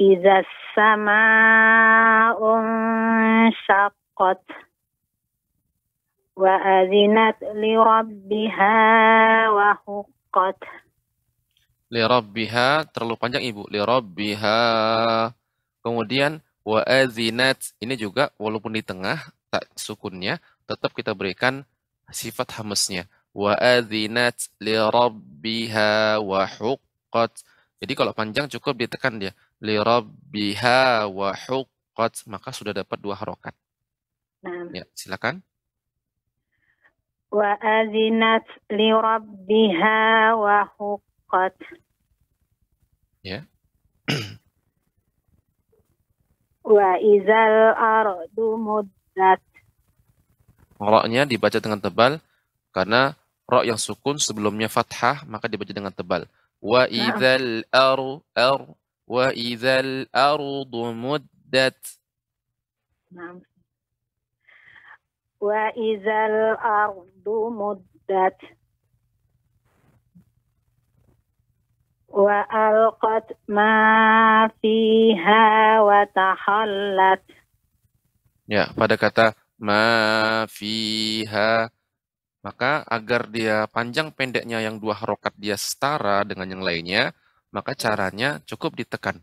إذا السماء انشقت وأذنت لربها وحقت Lirabbiha, terlalu panjang ibu. Lirabbiha. Kemudian wa'azinat, ini juga walaupun di tengah tak sukunnya tetap kita berikan sifat hamsnya. Wa'azinat lirabbiha wa huqqat. Jadi kalau panjang cukup ditekan dia. Lirabbiha wa huqqat, maka sudah dapat dua harokat. Nah. Ya, silakan. Wa azinat li rabbiha wa huqqat. Ya. Wa izal ardu muddat. Ra-nya dibaca dengan tebal karena ra yang sukun sebelumnya fathah, maka dibaca dengan tebal. Wa izal ar ar wa izal ardu muddat. Naam. Wa izal ardu muddat wa alqat ma fiha wa tahallat. Ya, pada kata ma fiha, maka agar dia panjang pendeknya yang dua harokat dia setara dengan yang lainnya, maka caranya cukup ditekan.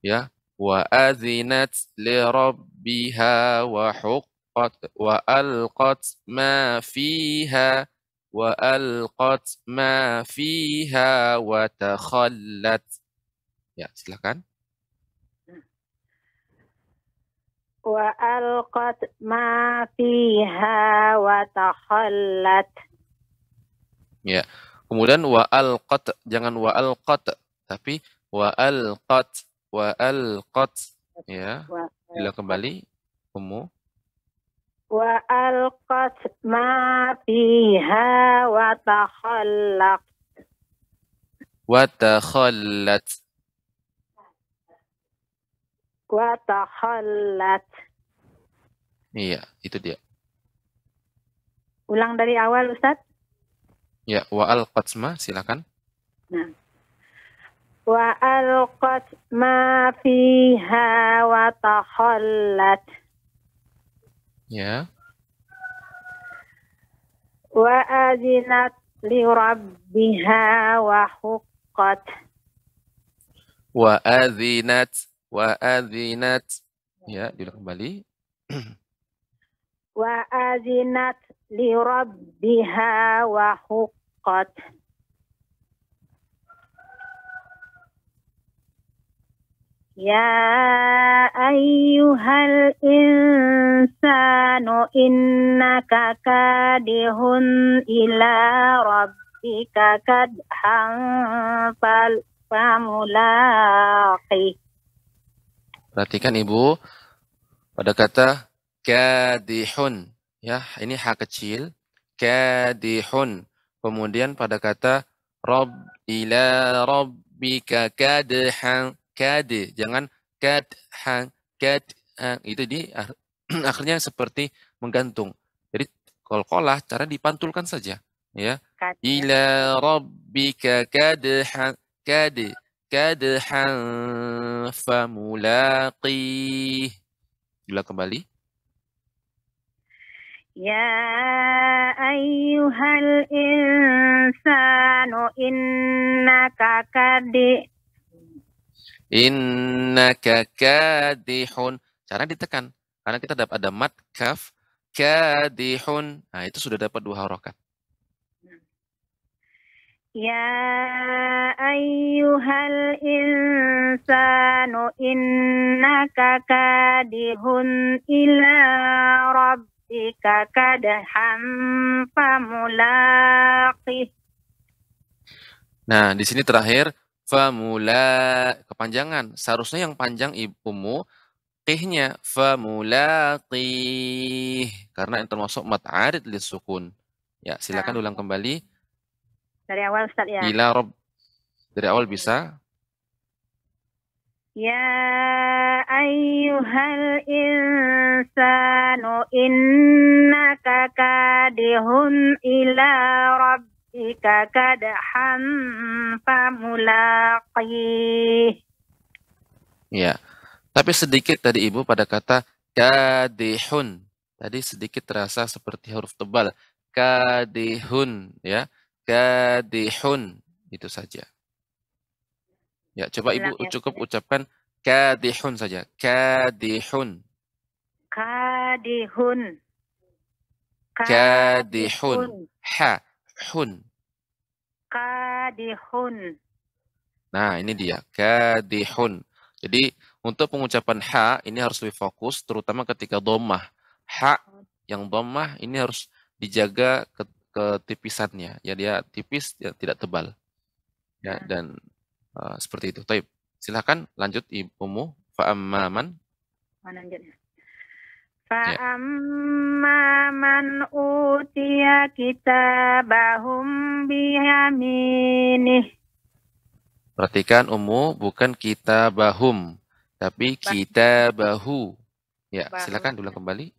Ya, wa azinat li rabbiha wa huq wa alqat ma fiha wa alqat ma fiha wa takhallat. Ya, silakan. Wa alqat ma fiha wa takhallat. Ya, kemudian wa alqat, jangan wa alqat, tapi wa alqat, wa alqat. Ya, bila kembali umum. Wa alqat ma fiha wa takhallaq. Wa takhallat. Wa takhallat. Iya, itu dia. Ulang dari awal, Ustaz. Ya, wa alqat ma, silakan. Nah. Wa alqat ma fiha wa takhallat. Ya. Wa azinat li rabbiha wa huqqat. Wa azinat, wa azinat. Ya, diulang kembali. Wa azinat li rabbiha wa huqqat. Ya ayyuhal insanu innaka kadihun ila rabbika kadhan famulaqih. Perhatikan ibu, pada kata kadihun, ya ini ha kecil, kadihun. Kemudian pada kata rabb, ila rabbika kadhan. Kade, jangan kad hang kad hang, itu di akhirnya seperti menggantung. Jadi qalqalah cara dipantulkan saja, ya. Kad. Ila rabbika kad hang kad kad hang famulaqih. Bila kembali. Ya ayyuhal insanu innaka kad. Innaka kadihun, cara ditekan karena kita dapat ada mad kaf kadihun. Nah, itu sudah dapat dua harokat. Ya ayyuhal insanu innaka kadihun ila rabbika kadhan famulaqih. Nah, di sini terakhir famula kepanjangan. Seharusnya yang panjang ibumu qihnya famulaqih karena itu termasuk mad arid li sukun. Ya, silakan ulang kembali. Dari awal, Ustaz, ya. Ila Rob. Dari awal bisa. Ya ayyuhal insanu innaka kadihun ila rabbika kadhan famulaqih. Ya. Tapi sedikit tadi Ibu pada kata kadihun. Tadi sedikit terasa seperti huruf tebal. Kadihun, ya. Kadihun, itu saja. Ya, coba Ibu cukup ucapkan kadihun saja. Kadihun. Kadihun. Kadihun. Ha. Hun. Kadihun. Nah, ini dia. Kadihun. Jadi, untuk pengucapan ha, ini harus lebih fokus, terutama ketika dhammah. Ha, yang dhammah ini harus dijaga ke ketipisannya, ya dia tipis, ya tidak tebal, ya, ya. Dan uh, seperti itu. Taib, silahkan lanjut Ibumu. Fa'amman, fa'amman utiya kitabahum biyaminih. Perhatikan Umu, bukan kitabahum, tapi kitabahu. Ya, silakan ulang kembali.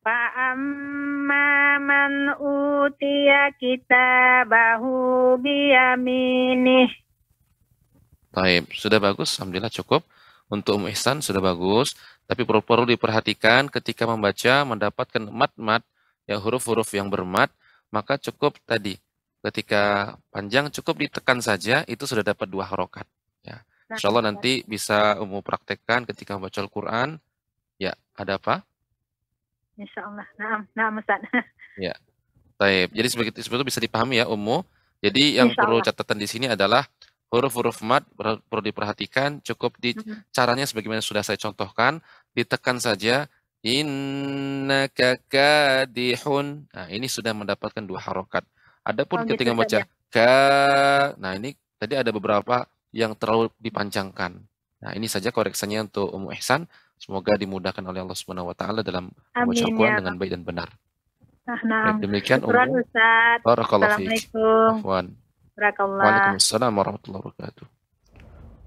Fa'amma man utiya kitabahu biyaminih. Baik, sudah bagus. Alhamdulillah cukup. Untuk Umm Ihsan sudah bagus. Tapi perlu diperhatikan ketika membaca mendapatkan mat-mat, ya huruf-huruf yang bermat, maka cukup tadi. Ketika panjang cukup ditekan saja, itu sudah dapat dua harokat. Ya. Insya Allah nanti bisa Umu praktekkan ketika membaca Al-Quran. Ya, ada apa? Insyaallah. Naam, naam Ustaz. Ya. Baik. Jadi seperti itu bisa dipahami ya Ummu. Jadi yang Insya perlu Allah. Catatan di sini adalah huruf-huruf mad perlu diperhatikan, cukup di mm-hmm. caranya sebagaimana sudah saya contohkan, ditekan saja innaka kadihun. Nah, ini sudah mendapatkan dua harokat. Adapun oh, ketika gitu, membaca ka, nah ini tadi ada beberapa yang terlalu dipancangkan. Nah, ini saja koreksinya untuk Ummu Ihsan. Semoga dimudahkan oleh Allah Subhanahu wa taala dalam membaca Al-Qur'an ya. Dengan baik dan benar. Nah, demikian Ummu. Barakallahu fiik. Barakallahu. Waalaikumsalam warahmatullahi wabarakatuh.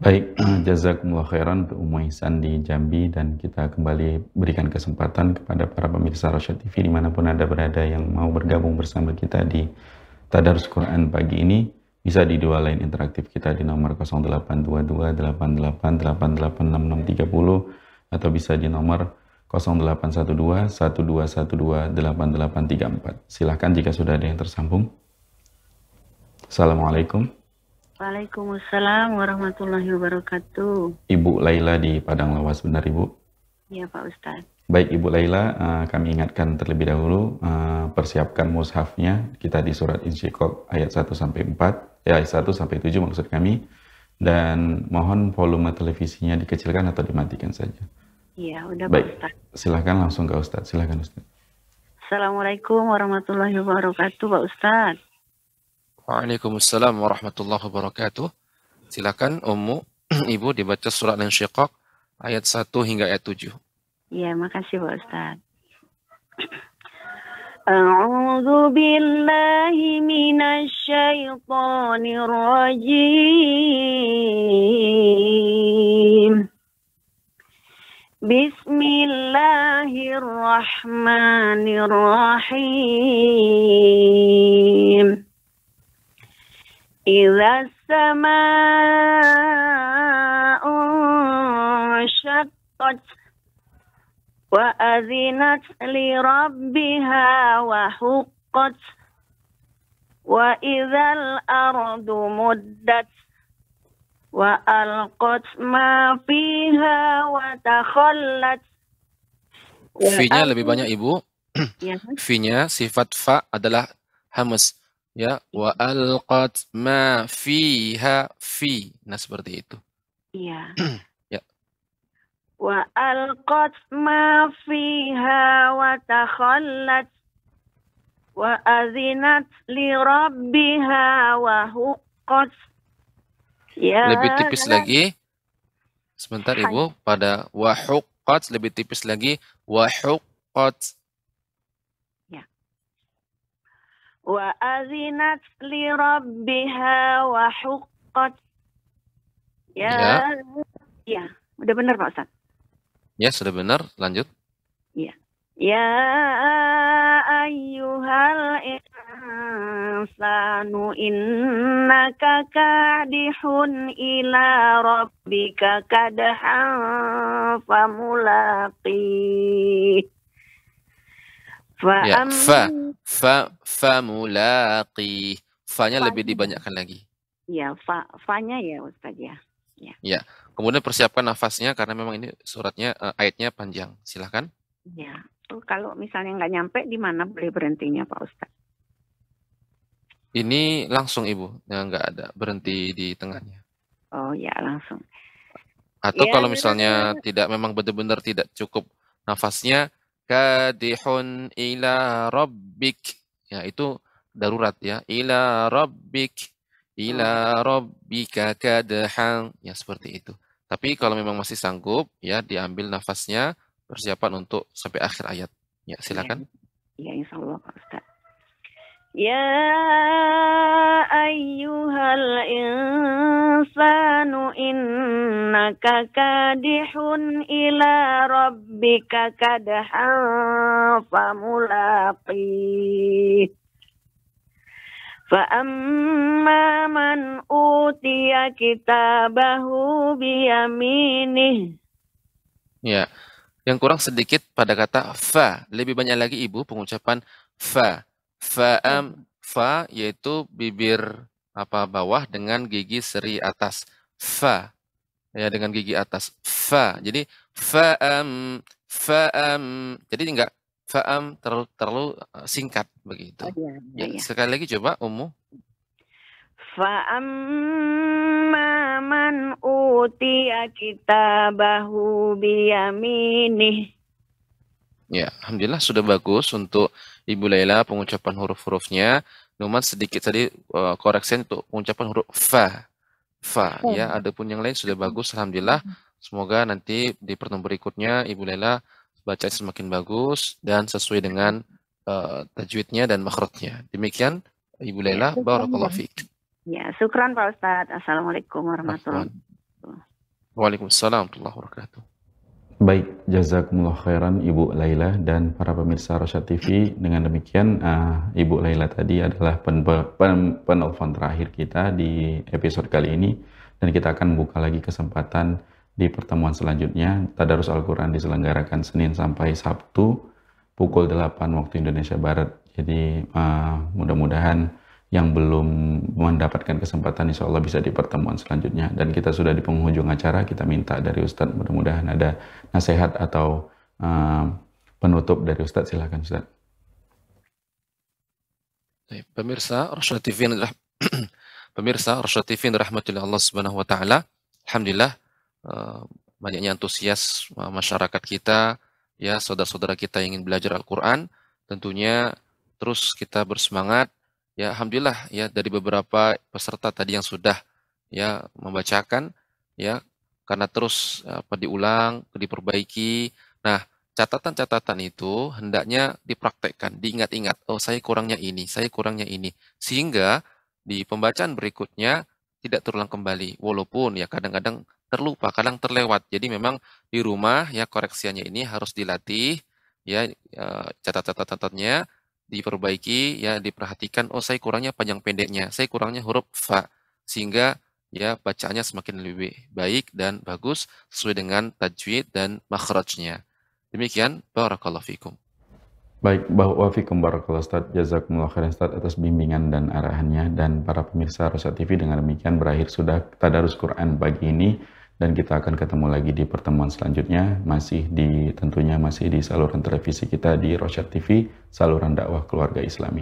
Baik, jazakumullah khairan untuk Ummu Ihsan di Jambi, dan kita kembali berikan kesempatan kepada para pemirsa Rasyad T V dimanapun Anda berada yang mau bergabung bersama kita di Tadarus Quran pagi ini. Bisa di dua line interaktif kita di nomor nol delapan dua dua delapan delapan delapan delapan enam enam tiga nol atau bisa di nomor nol delapan satu dua satu dua satu dua delapan delapan tiga empat. Silahkan jika sudah ada yang tersambung. Assalamualaikum. Waalaikumsalam warahmatullahi wabarakatuh. Ibu Laila di Padang Lawas, benar Ibu? Iya Pak Ustadz. Baik Ibu Laila, kami ingatkan terlebih dahulu, persiapkan mushafnya, kita di surat Insyiqaq ayat satu sampai empat. Ya, satu sampai tujuh maksud kami, dan mohon volume televisinya dikecilkan atau dimatikan saja. Iya, udah baik. Pak Ustadz. Silahkan langsung ke Ustadz. Silahkan Ustadz. Assalamualaikum warahmatullahi wabarakatuh, Pak Ustadz. Waalaikumsalam warahmatullahi wabarakatuh. Silahkan Ummu, Ibu dibaca surat Al-Insyiqaq ayat satu hingga ayat tujuh. Iya, makasih Pak Ustadz. A'udzu billahi minasy syaithanir rajim. Bismillahirrahmanirrahim. Idza as-samaa'u inshaqqat wa adzinat li rabbiha wa huqqat wa idzal ardu muddat wa alqat ma fiha wa takhallat. Fi-nya lebih banyak Ibu. Fi-nya sifat fa adalah hamas. Ya, wa alqat ma fiha fi. Nah, seperti itu. Iya. Ya. Wa alqat ma fiha wa takhallat wa azinat li rabbiha wa huqqat. Ya. Lebih tipis lagi. Sebentar, Ibu, pada wa huqqat lebih tipis lagi, wa huqqat. Wa azinat li rabbiha wa huqqat. Ya. Ya, sudah ya. Benar Pak Ustaz. Ya, sudah benar. Lanjut. Ya. Ya ayyuhal insanu innaka kadihun ila rabbika kadhan famulaqih. Fa ya, fa fa fa mulaqi. Fa-nya fa lebih dibanyakkan lagi. Ya, fa fa-nya ya Ustaz ya. Ya. Ya. Kemudian persiapkan nafasnya karena memang ini suratnya uh, ayatnya panjang. Silahkan. Ya. Tuh kalau misalnya nggak nyampe di mana boleh berhentinya Pak Ustaz? Ini langsung Ibu, ya, nggak ada berhenti di tengahnya. Oh ya, langsung. Atau ya, kalau misalnya ya, tidak memang benar-benar tidak cukup nafasnya, kadihun ila rabbik, ya itu darurat ya, ila rabbik, ila rabbika kadhan, ya seperti itu. Tapi kalau memang masih sanggup ya diambil nafasnya, persiapan untuk sampai akhir ayat. Ya, silakan. Ya, ya insyaallah Pak Ustaz. Ya ayyuhal insanu innaka kadihun ila rabbika kadhan famulaqih. Fa'amma man utiya kitabahu biyaminih. Ya, yang kurang sedikit pada kata fa. Lebih banyak lagi Ibu pengucapan fa. Fa'am fa yaitu bibir apa bawah dengan gigi seri atas. Fa ya dengan gigi atas. Fa. Jadi fa'am fa'am. Jadi enggak fa'am terlalu, terlalu singkat begitu. Oh, ya, ya, ya. Sekali lagi coba Ummu. Fa'amma man utiya kitabahu biyaminih. Ya, alhamdulillah sudah bagus untuk Ibu Laila pengucapan huruf-hurufnya. Numan sedikit tadi uh, koreksi untuk pengucapan huruf fa. Fa oh. Ya, adapun yang lain sudah bagus alhamdulillah. Semoga nanti di pertemuan berikutnya Ibu Laila baca semakin bagus dan sesuai dengan uh, tajwidnya dan makhrajnya. Demikian Ibu Laila, ya, barakallahu fiik. Ya, syukran Pak Ustaz. Assalamualaikum warahmatullahi wabarakatuh. Waalaikumsalam warahmatullahi wabarakatuh. Baik, jazakumullah khairan Ibu Laila dan para pemirsa Rosyad T V. Dengan demikian, uh, Ibu Laila tadi adalah penelpon terakhir kita di episode kali ini. Dan kita akan buka lagi kesempatan di pertemuan selanjutnya. Tadarus Al-Quran diselenggarakan Senin sampai Sabtu pukul delapan waktu Indonesia Barat. Jadi uh, mudah-mudahan yang belum mendapatkan kesempatan insya Allah bisa di pertemuan selanjutnya. Dan kita sudah di penghujung acara, kita minta dari Ustadz mudah-mudahan ada nasihat atau uh, penutup dari Ustadz. Silakan Ustadz. Pemirsa Rosyad T V adalah pemirsa Rosyad T V rahmatullahi Allah subhanahu wa taala. Alhamdulillah uh, banyaknya antusias masyarakat kita ya, saudara-saudara kita yang ingin belajar Al-Qur'an, tentunya terus kita bersemangat. Ya, alhamdulillah ya dari beberapa peserta tadi yang sudah ya membacakan ya, karena terus apa diulang, diperbaiki. Nah, catatan-catatan itu hendaknya dipraktekkan, diingat-ingat. Oh, saya kurangnya ini, saya kurangnya ini. Sehingga di pembacaan berikutnya tidak terulang kembali. Walaupun ya kadang-kadang terlupa, kadang terlewat. Jadi memang di rumah ya koreksiannya ini harus dilatih ya, catatan-catatannya diperbaiki ya, diperhatikan. Oh, saya kurangnya panjang pendeknya, saya kurangnya huruf fa, sehingga ya bacaannya semakin lebih baik dan bagus sesuai dengan tajwid dan makhrajnya. Demikian, barakallahu fikum. Baik, wa fikum barakallahu Ustaz. Jazakumullah khairan Ustaz atas bimbingan dan arahannya. Dan para pemirsa Rosyad T V, dengan demikian berakhir sudah tadarus Quran pagi ini. Dan kita akan ketemu lagi di pertemuan selanjutnya, masih di tentunya masih di saluran televisi kita di Rosyad T V, saluran dakwah keluarga Islami.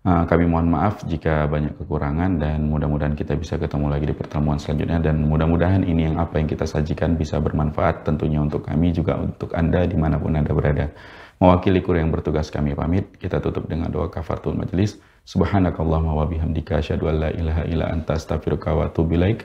Kami mohon maaf jika banyak kekurangan dan mudah-mudahan kita bisa ketemu lagi di pertemuan selanjutnya, dan mudah-mudahan ini yang apa yang kita sajikan bisa bermanfaat tentunya untuk kami juga untuk Anda dimanapun Anda berada. Mewakili kru yang bertugas kami pamit, kita tutup dengan doa kafaratul majelis. Subhanakallahumma wa bihamdika asyhadu an la ilaha illa anta astaghfiruka wa atubu ilaik.